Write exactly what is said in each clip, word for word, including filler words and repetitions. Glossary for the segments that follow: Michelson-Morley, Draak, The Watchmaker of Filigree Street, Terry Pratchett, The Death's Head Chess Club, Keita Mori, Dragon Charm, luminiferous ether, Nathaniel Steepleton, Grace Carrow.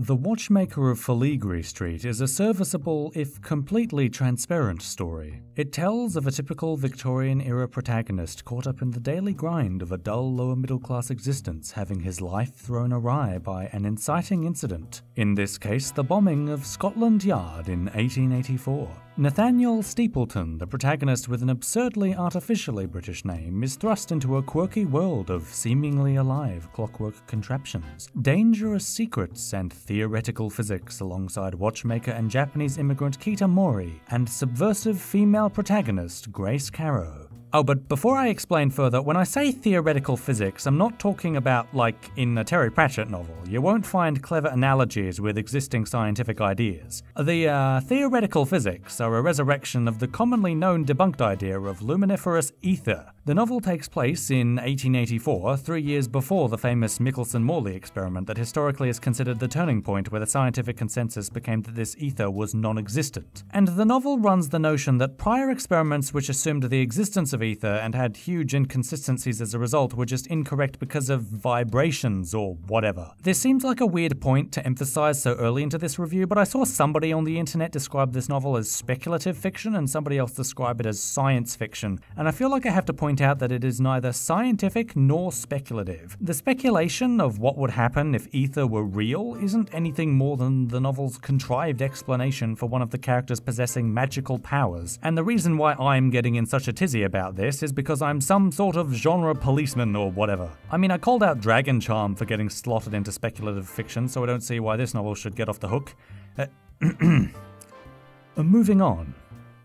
The Watchmaker of Filigree Street is a serviceable, if completely transparent, story. It tells of a typical Victorian-era protagonist caught up in the daily grind of a dull lower-middle-class existence, having his life thrown awry by an inciting incident, in this case the bombing of Scotland Yard in eighteen eighty-four. Nathaniel Steepleton, the protagonist with an absurdly artificially British name, is thrust into a quirky world of seemingly alive clockwork contraptions, dangerous secrets and theoretical physics, alongside watchmaker and Japanese immigrant Keita Mori and subversive female protagonist Grace Carrow. Oh, but before I explain further, when I say theoretical physics, I'm not talking about, like, in a Terry Pratchett novel. You won't find clever analogies with existing scientific ideas. The uh, theoretical physics are a resurrection of the commonly known debunked idea of luminiferous ether. The novel takes place in eighteen eighty-four, three years before the famous Michelson-Morley experiment that historically is considered the turning point where the scientific consensus became that this ether was non-existent. And the novel runs the notion that prior experiments which assumed the existence of Of ether and had huge inconsistencies as a result were just incorrect because of vibrations or whatever. This seems like a weird point to emphasize so early into this review, but I saw somebody on the internet describe this novel as speculative fiction and somebody else describe it as science fiction, and I feel like I have to point out that it is neither scientific nor speculative. The speculation of what would happen if ether were real isn't anything more than the novel's contrived explanation for one of the characters possessing magical powers, and the reason why I'm getting in such a tizzy about this is because I'm some sort of genre policeman or whatever. I mean, I called out Dragon Charm for getting slotted into speculative fiction, so I don't see why this novel should get off the hook. Uh, moving on.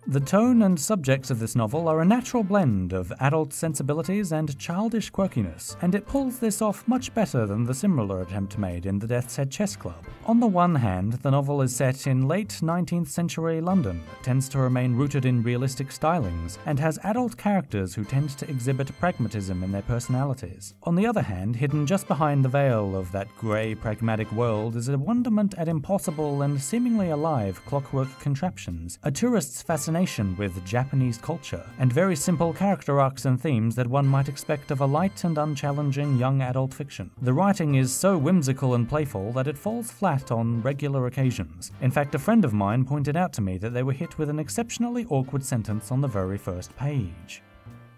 The tone and subjects of this novel are a natural blend of adult sensibilities and childish quirkiness, and it pulls this off much better than the similar attempt made in The Death's Head Chess Club. On the one hand, the novel is set in late nineteenth century London, tends to remain rooted in realistic stylings, and has adult characters who tend to exhibit pragmatism in their personalities. On the other hand, hidden just behind the veil of that grey, pragmatic world is a wonderment at impossible and seemingly alive clockwork contraptions, a tourist's fascination with Japanese culture, and very simple character arcs and themes that one might expect of a light and unchallenging young adult fiction. The writing is so whimsical and playful that it falls flat on regular occasions. In fact, a friend of mine pointed out to me that they were hit with an exceptionally awkward sentence on the very first page.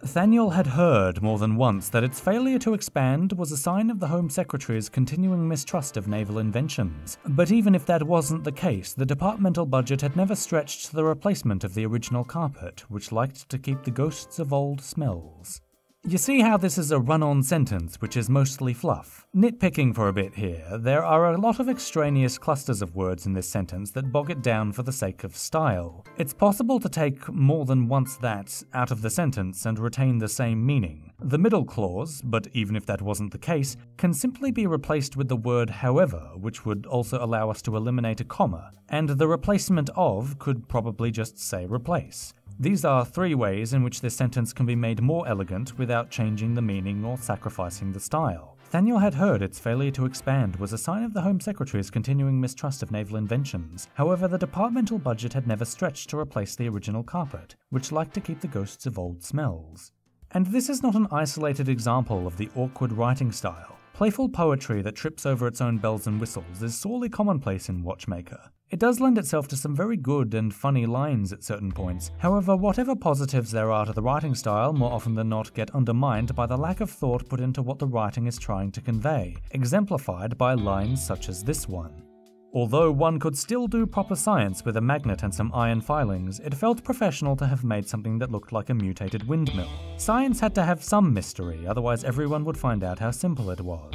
Nathaniel had heard more than once that its failure to expand was a sign of the Home Secretary's continuing mistrust of naval inventions. But even if that wasn't the case, the departmental budget had never stretched to the replacement of the original carpet, which liked to keep the ghosts of old smells. You see how this is a run-on sentence, which is mostly fluff. Nitpicking for a bit here, there are a lot of extraneous clusters of words in this sentence that bog it down for the sake of style. It's possible to take more than once that out of the sentence and retain the same meaning. The middle clause, but even if that wasn't the case, can simply be replaced with the word however, which would also allow us to eliminate a comma, and the replacement of could probably just say replace. These are three ways in which this sentence can be made more elegant without changing the meaning or sacrificing the style. Nathaniel had heard its failure to expand was a sign of the Home Secretary's continuing mistrust of naval inventions. However, the departmental budget had never stretched to replace the original carpet, which liked to keep the ghosts of old smells. And this is not an isolated example of the awkward writing style. Playful poetry that trips over its own bells and whistles is sorely commonplace in Watchmaker. It does lend itself to some very good and funny lines at certain points. However, whatever positives there are to the writing style more often than not get undermined by the lack of thought put into what the writing is trying to convey, exemplified by lines such as this one. Although one could still do proper science with a magnet and some iron filings, it felt professional to have made something that looked like a mutated windmill. Science had to have some mystery, otherwise everyone would find out how simple it was.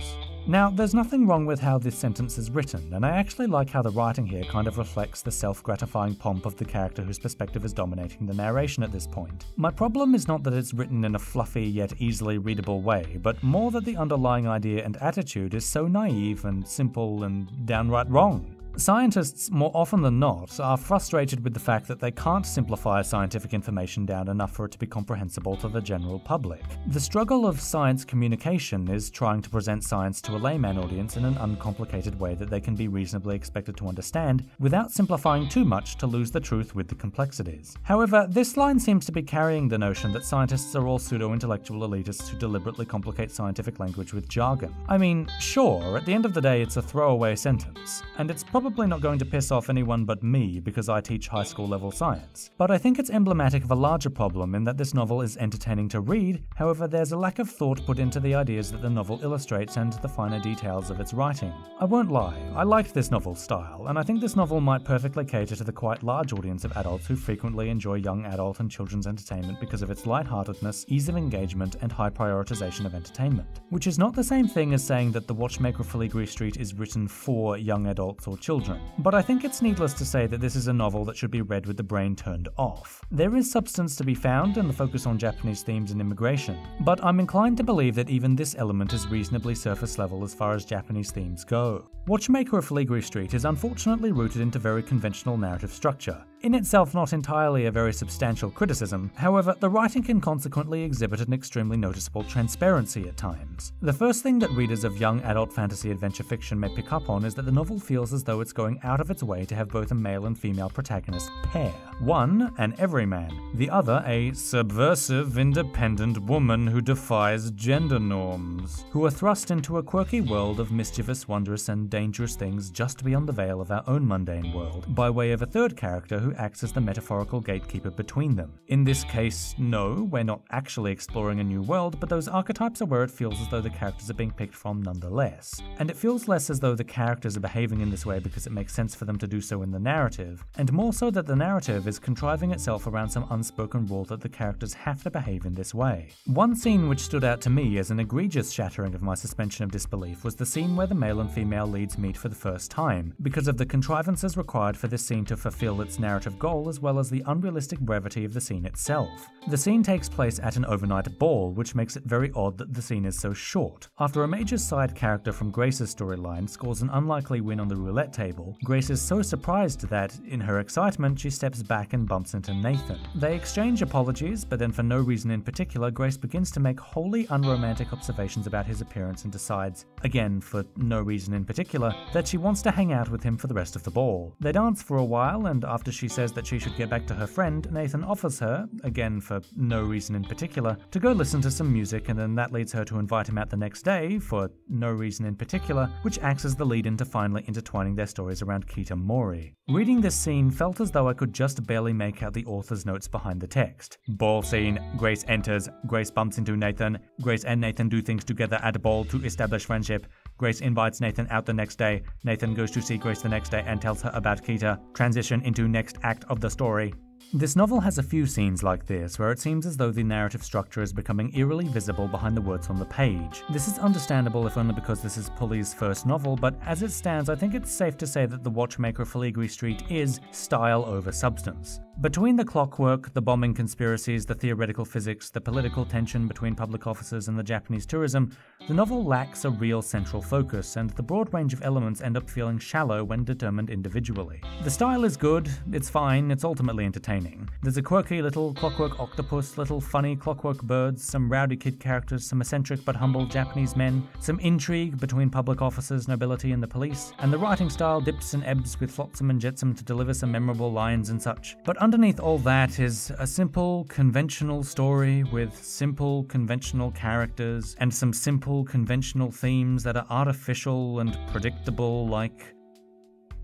Now, there's nothing wrong with how this sentence is written, and I actually like how the writing here kind of reflects the self-gratifying pomp of the character whose perspective is dominating the narration at this point. My problem is not that it's written in a fluffy yet easily readable way, but more that the underlying idea and attitude is so naive and simple and downright wrong. Scientists, more often than not, are frustrated with the fact that they can't simplify scientific information down enough for it to be comprehensible to the general public. The struggle of science communication is trying to present science to a layman audience in an uncomplicated way that they can be reasonably expected to understand, without simplifying too much to lose the truth with the complexities. However, this line seems to be carrying the notion that scientists are all pseudo-intellectual elitists who deliberately complicate scientific language with jargon. I mean, sure, at the end of the day it's a throwaway sentence, and it's probably not going to piss off anyone but me because I teach high school level science, but I think it's emblematic of a larger problem in that this novel is entertaining to read, however there's a lack of thought put into the ideas that the novel illustrates and the finer details of its writing. I won't lie, I liked this novel's style, and I think this novel might perfectly cater to the quite large audience of adults who frequently enjoy young adult and children's entertainment because of its lightheartedness, ease of engagement, and high prioritization of entertainment. Which is not the same thing as saying that The Watchmaker of Filigree Street is written for young adults or children, but I think it's needless to say that this is a novel that should be read with the brain turned off. There is substance to be found in the focus on Japanese themes and immigration, but I'm inclined to believe that even this element is reasonably surface level as far as Japanese themes go. Watchmaker of Filigree Street is unfortunately rooted into very conventional narrative structure, in itself not entirely a very substantial criticism, however the writing can consequently exhibit an extremely noticeable transparency at times. The first thing that readers of young adult fantasy adventure fiction may pick up on is that the novel feels as though it's going out of its way to have both a male and female protagonist pair. One, an everyman, the other a subversive, independent woman who defies gender norms, who are thrust into a quirky world of mischievous, wondrous and dangerous things just beyond the veil of our own mundane world, by way of a third character who acts as the metaphorical gatekeeper between them. In this case, no, we're not actually exploring a new world, but those archetypes are where it feels as though the characters are being picked from nonetheless. And it feels less as though the characters are behaving in this way because it makes sense for them to do so in the narrative, and more so that the narrative is contriving itself around some unspoken rule that the characters have to behave in this way. One scene which stood out to me as an egregious shattering of my suspension of disbelief was the scene where the male and female leads meet for the first time, because of the contrivances required for this scene to fulfill its narrative narrative goal as well as the unrealistic brevity of the scene itself. The scene takes place at an overnight ball, which makes it very odd that the scene is so short. After a major side character from Grace's storyline scores an unlikely win on the roulette table, Grace is so surprised that, in her excitement, she steps back and bumps into Nathan. They exchange apologies, but then for no reason in particular, Grace begins to make wholly unromantic observations about his appearance and decides, again for no reason in particular, that she wants to hang out with him for the rest of the ball. They dance for a while, and after she She says that she should get back to her friend, Nathan offers her, again for no reason in particular, to go listen to some music, and then that leads her to invite him out the next day, for no reason in particular, which acts as the lead-in to finally intertwining their stories around Keita Mori. Reading this scene felt as though I could just barely make out the author's notes behind the text. Ball scene, Grace enters, Grace bumps into Nathan, Grace and Nathan do things together at ball to establish friendship, Grace invites Nathan out the next day, Nathan goes to see Grace the next day and tells her about Keita, transition into next act of the story. This novel has a few scenes like this, where it seems as though the narrative structure is becoming eerily visible behind the words on the page. This is understandable if only because this is Pulley's first novel, but as it stands I think it's safe to say that The Watchmaker of Filigree Street is style over substance. Between the clockwork, the bombing conspiracies, the theoretical physics, the political tension between public officers and the Japanese tourism, the novel lacks a real central focus, and the broad range of elements end up feeling shallow when determined individually. The style is good, it's fine, it's ultimately entertaining. There's a quirky little clockwork octopus, little funny clockwork birds, some rowdy kid characters, some eccentric but humble Japanese men, some intrigue between public officers, nobility and the police, and the writing style dips and ebbs with flotsam and jetsam to deliver some memorable lines and such. But underneath all that is a simple, conventional story with simple, conventional characters and some simple, conventional themes that are artificial and predictable like...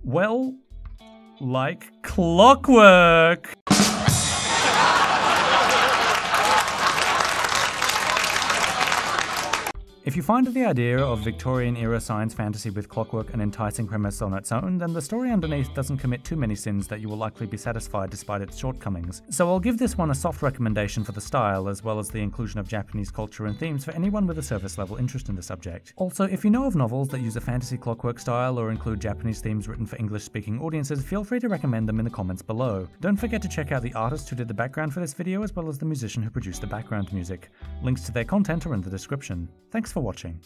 well... like clockwork! If you find the idea of Victorian-era science fantasy with clockwork an enticing premise on its own, then the story underneath doesn't commit too many sins that you will likely be satisfied despite its shortcomings, so I'll give this one a soft recommendation for the style as well as the inclusion of Japanese culture and themes for anyone with a surface-level interest in the subject. Also, if you know of novels that use a fantasy clockwork style or include Japanese themes written for English-speaking audiences, feel free to recommend them in the comments below. Don't forget to check out the artist who did the background for this video as well as the musician who produced the background music. Links to their content are in the description. Thanks for watching.